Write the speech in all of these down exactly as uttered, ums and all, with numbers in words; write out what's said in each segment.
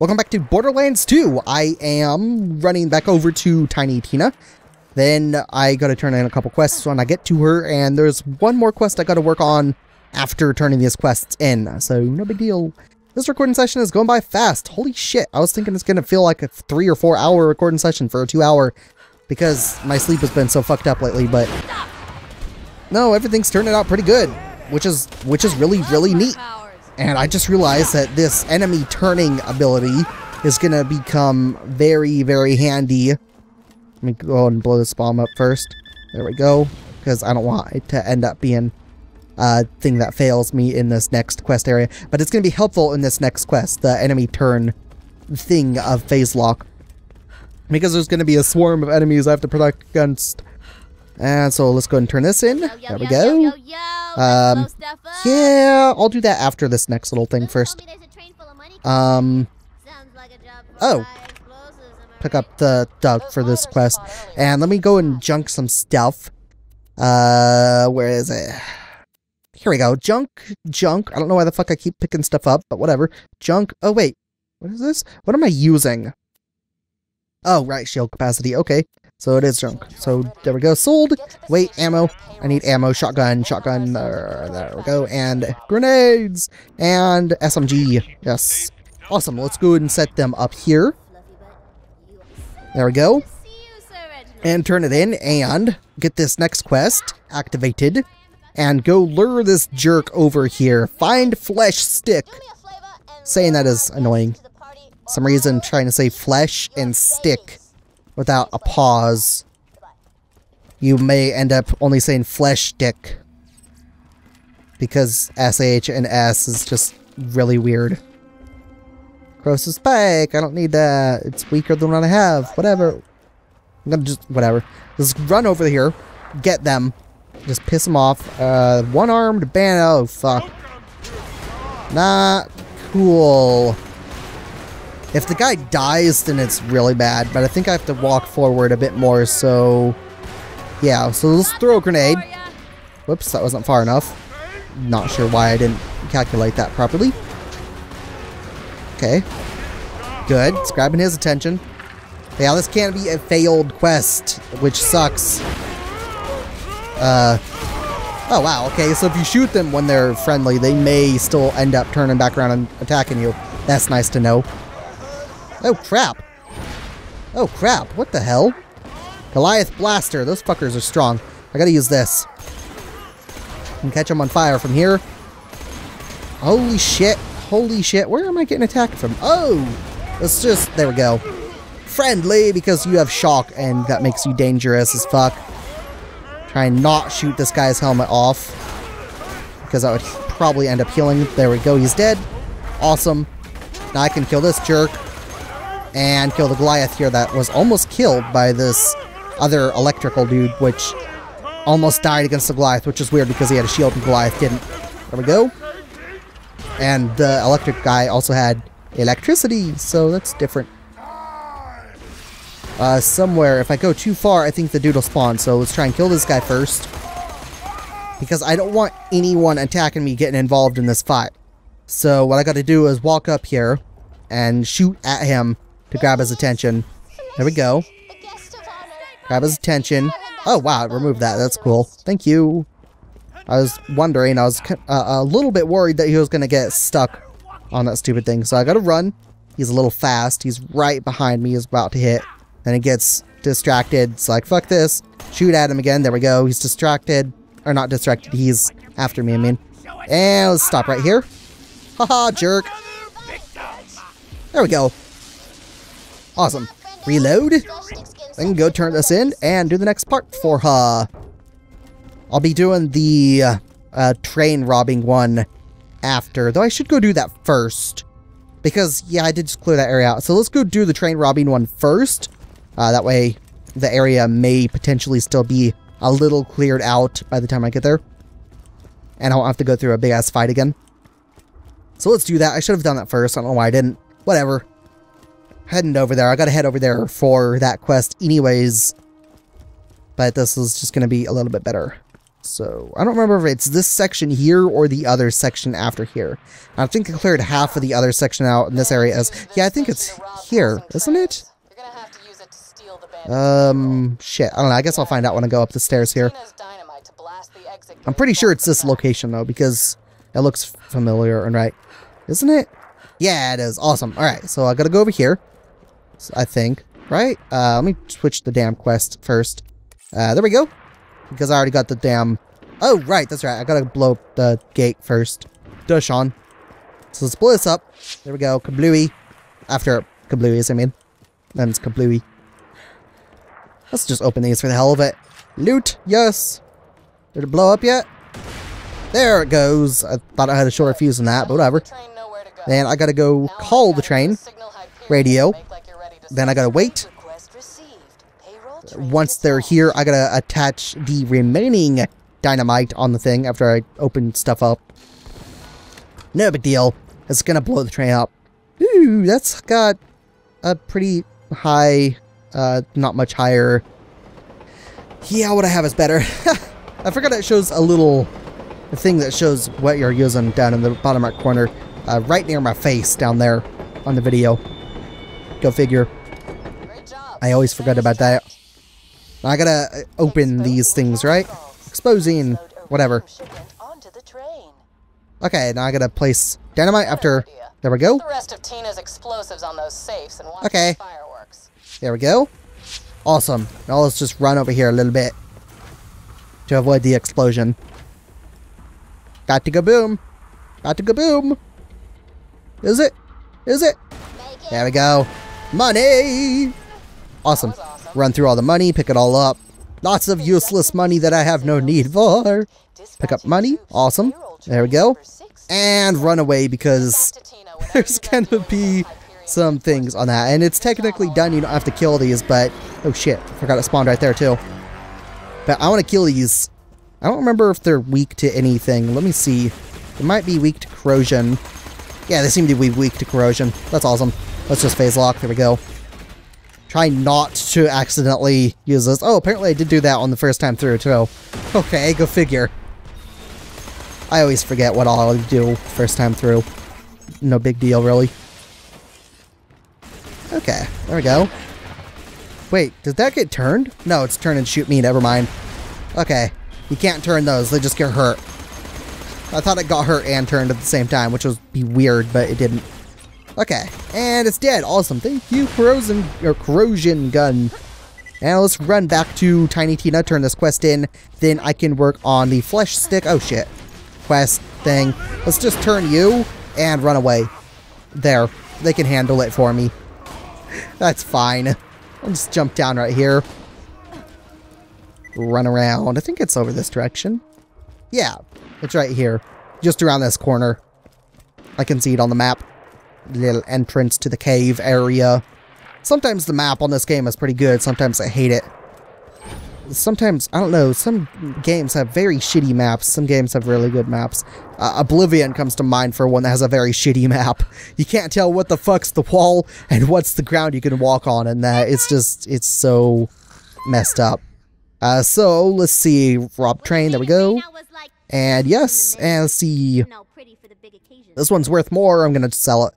Welcome back to Borderlands two. I am running back over to Tiny Tina. Then I gotta turn in a couple quests when I get to her, and there's one more quest I gotta work on after turning these quests in, so no big deal. This recording session is going by fast. Holy shit, I was thinking it's gonna feel like a three or four hour recording session for a two hour, because my sleep has been so fucked up lately, but no, everything's turning out pretty good, which is, which is really, really neat. And I just realized that this enemy turning ability is going to become very, very handy. Let me go and blow this bomb up first. There we go. Because I don't want it to end up being a thing that fails me in this next quest area. But it's going to be helpful in this next quest, the enemy turn thing of phase lock. Because there's going to be a swarm of enemies I have to protect against. And so let's go and turn this in. Yo, yo, there we go. Yo, yo, yo, yo. Um, yeah, I'll do that after this next little thing first. Um, oh, pick up the dog for this quest. And let me go and junk some stuff. Uh, where is it? Here we go. Junk, junk. I don't know why the fuck I keep picking stuff up, but whatever. Junk. Oh, wait. What is this? What am I using? Oh, right. Shield capacity. Okay. So it is junk. So there we go. Sold. Wait, ammo. I need ammo. Shotgun. Shotgun. There, there we go. And grenades. And S M G. Yes. Awesome. Let's go ahead and set them up here. There we go. And turn it in and get this next quest activated. And go lure this jerk over here. Find flesh stick. Saying that is annoying. For some reason, trying to say flesh and stick without a pause. You may end up only saying flesh dick, because S H and S is just really weird. Gross spike, I don't need that. It's weaker than what I have. Whatever. I'm gonna just, whatever. Just run over here. Get them. Just piss them off. Uh, one-armed bandit. Oh, fuck. Not cool. If the guy dies, then it's really bad, but I think I have to walk forward a bit more, so yeah, so let's throw a grenade. Whoops, that wasn't far enough. Not sure why I didn't calculate that properly. Okay. Good. It's grabbing his attention. Yeah, this can't be a failed quest, which sucks. Uh, oh, wow, okay, so if you shoot them when they're friendly, they may still end up turning back around and attacking you. That's nice to know. Oh, crap. Oh, crap. What the hell? Goliath Blaster. Those fuckers are strong. I gotta use this. I can catch them on fire from here. Holy shit. Holy shit. Where am I getting attacked from? Oh! It's just... There we go. Friendly, because you have shock, and that makes you dangerous as fuck. Try and not shoot this guy's helmet off, because I would probably end up healing. There we go. He's dead. Awesome. Now I can kill this jerk. And kill the Goliath here that was almost killed by this other electrical dude, which almost died against the Goliath, which is weird because he had a shield and Goliath didn't. There we go. And the electric guy also had electricity, so that's different. Uh, somewhere, if I go too far, I think the dude will spawn, so let's try and kill this guy first. Because I don't want anyone attacking me getting involved in this fight. So what I gotta do is walk up here and shoot at him to grab his attention. There we go. Grab his attention. Oh, wow, it removed that. That's cool. Thank you. I was wondering, I was uh, a little bit worried that he was going to get stuck on that stupid thing. So I got to run. He's a little fast. He's right behind me. He's about to hit. Then he gets distracted. It's like, fuck this. Shoot at him again. There we go. He's distracted. Or not distracted. He's after me, I mean. And let's stop right here. Haha, jerk. There we go. Awesome. Reload. I can go turn this in and do the next part for her. I'll be doing the uh, uh, train robbing one after, though I should go do that first. Because, yeah, I did just clear that area out. So let's go do the train robbing one first. Uh, that way the area may potentially still be a little cleared out by the time I get there. And I won't have to go through a big-ass fight again. So let's do that. I should have done that first. I don't know why I didn't. Whatever. Heading over there. I gotta head over there for that quest anyways. But this is just gonna be a little bit better. So, I don't remember if it's this section here or the other section after here. I think I cleared half of the other section out in this area as... Yeah, I think it's here, isn't it? Um, shit. I don't know. I guess I'll find out when I go up the stairs here. I'm pretty sure it's this location, though, because it looks familiar and right. Isn't it? Yeah, it is. Awesome. Alright, so I gotta go over here. I think. Right? Uh, let me switch the damn quest first. Uh, there we go. Because I already got the damn... Oh, right, that's right. I gotta blow up the gate first. Dush on. So let's blow this up. There we go. Kablooey. After kablooey, I mean. Then it's kablooey. Let's just open these for the hell of it. Loot. Yes. Did it blow up yet? There it goes. I thought I had a shorter fuse than that, but whatever. Then I gotta go call the train. Radio. Then I gotta wait. Once they're here, I gotta attach the remaining dynamite on the thing after I open stuff up. No big deal. It's gonna blow the train up. Ooh, that's got a pretty high, uh, not much higher. Yeah, what I have is better. I forgot it shows a little thing that shows what you're using down in the bottom right corner, uh, right near my face down there on the video. Go figure. I always forget about that. I gotta open these things, right? Exposing, whatever. Okay, now I gotta place dynamite after. There we go. The rest of Tina's explosives on those safes and watch the fireworks. There we go. Awesome. Now let's just run over here a little bit to avoid the explosion. Got to go boom. Got to go boom. Is it? Is it? There we go. Money. Awesome. Run through all the money, pick it all up. Lots of useless money that I have no need for. Pick up money. Awesome. There we go. And run away because there's gonna be some things on that. And it's technically done. You don't have to kill these, but... Oh shit. I forgot it spawned right there too. But I want to kill these. I don't remember if they're weak to anything. Let me see. They might be weak to corrosion. Yeah, they seem to be weak to corrosion. That's awesome. Let's just phase lock. There we go. Try not to accidentally use this. Oh, apparently I did do that on the first time through, too. Okay, go figure. I always forget what I'll do first time through. No big deal, really. Okay, there we go. Wait, did that get turned? No, it's turn and shoot me, never mind. Okay, you can't turn those, they just get hurt. I thought it got hurt and turned at the same time, which would be weird, but it didn't. Okay, and it's dead. Awesome. Thank you, corrosion, or corrosion gun. Now let's run back to Tiny Tina, turn this quest in. Then I can work on the flesh stick. Oh, shit. Quest thing. Let's just turn you and run away. There. They can handle it for me. That's fine. I'll just jump down right here. Run around. I think it's over this direction. Yeah, it's right here. Just around this corner. I can see it on the map. Little entrance to the cave area. Sometimes the map on this game is pretty good. Sometimes I hate it. Sometimes, I don't know, some games have very shitty maps. Some games have really good maps. Uh, Oblivion comes to mind for one that has a very shitty map. You can't tell what the fuck's the wall and what's the ground you can walk on and that. It's just, it's so messed up. Uh, so, let's see. Rob Train, there we go. And yes, and let's see. This one's worth more. I'm going to sell it.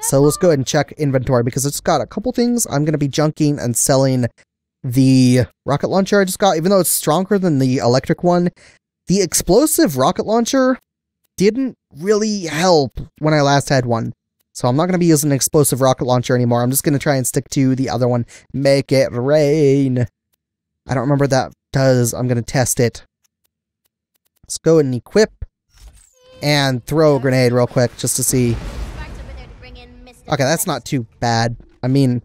So let's go ahead and check inventory because it's got a couple things. I'm going to be junking and selling the rocket launcher I just got, even though it's stronger than the electric one. The explosive rocket launcher didn't really help when I last had one. So I'm not going to be using an explosive rocket launcher anymore. I'm just going to try and stick to the other one. Make it rain. I don't remember what that does. I'm going to test it. Let's go ahead and equip and throw a grenade real quick just to see. Okay, that's not too bad. I mean,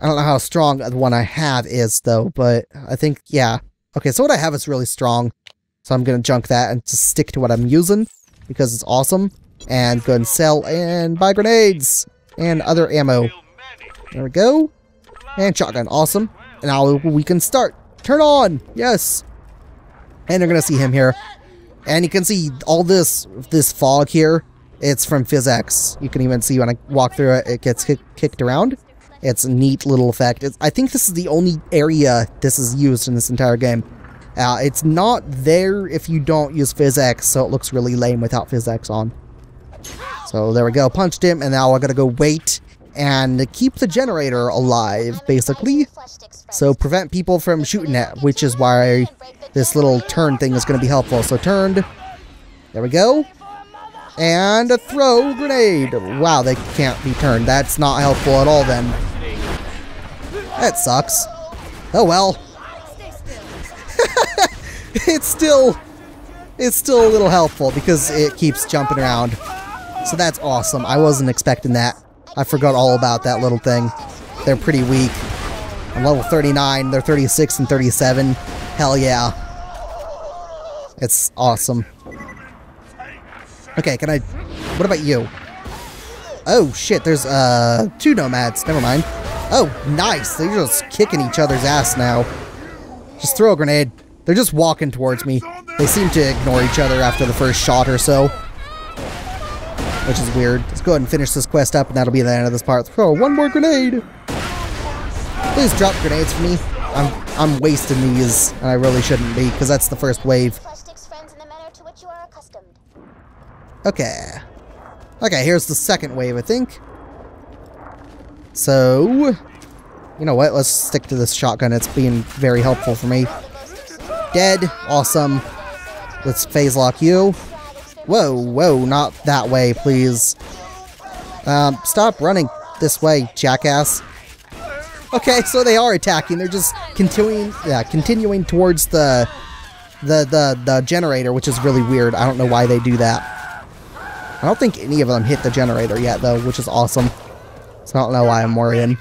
I don't know how strong the one I have is, though, but I think, yeah. Okay, so what I have is really strong, so I'm going to junk that and just stick to what I'm using, because it's awesome, and go and sell, and buy grenades, and other ammo. There we go, and shotgun, awesome, and now we can start. Turn on, yes, and you're going to see him here, and you can see all this, this fog here. It's from PhysX. You can even see when I walk through it, it gets kick, kicked around. It's a neat little effect. It's, I think this is the only area this is used in this entire game. Uh, it's not there if you don't use PhysX, so it looks really lame without PhysX on. So there we go, punched him, and now I gotta go wait and keep the generator alive, basically. So prevent people from shooting at, which is why this little turn thing is gonna be helpful. So turned, there we go. And a throw grenade. Wow, they can't be turned. That's not helpful at all then. That sucks. Oh well. It's still, it's still a little helpful because it keeps jumping around. So that's awesome. I wasn't expecting that. I forgot all about that little thing. They're pretty weak. I'm level thirty-nine, they're thirty-six and thirty-seven. Hell yeah. It's awesome. Okay, can I... What about you? Oh, shit, there's, uh, two nomads. Never mind. Oh, nice. They're just kicking each other's ass now. Just throw a grenade. They're just walking towards me. They seem to ignore each other after the first shot or so. Which is weird. Let's go ahead and finish this quest up, and that'll be the end of this part. Throw one more grenade! Please drop grenades for me. I'm, I'm wasting these, and I really shouldn't be, because that's the first wave. Okay. Okay, here's the second wave, I think. So, you know what? Let's stick to this shotgun. It's being very helpful for me. Dead. Awesome. Let's phase lock you. Whoa, whoa, not that way, please. Um, stop running this way, jackass. Okay, so they are attacking. They're just continuing, yeah, continuing towards the, the, the, the generator, which is really weird. I don't know why they do that. I don't think any of them hit the generator yet, though, which is awesome. So I don't know why I'm worrying.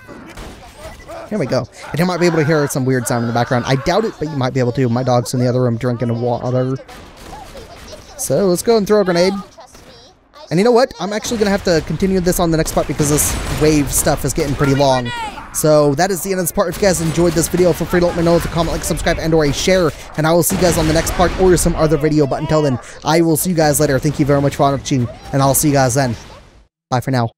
Here we go. And you might be able to hear some weird sound in the background. I doubt it, but you might be able to. My dog's in the other room drinking water. So let's go and throw a grenade. And you know what? I'm actually going to have to continue this on the next part because this wave stuff is getting pretty long. So that is the end of this part. If you guys enjoyed this video, feel free to let me know with a comment, like, subscribe, and or a share. And I will see you guys on the next part or some other video. But until then, I will see you guys later. Thank you very much for watching, and I'll see you guys then. Bye for now.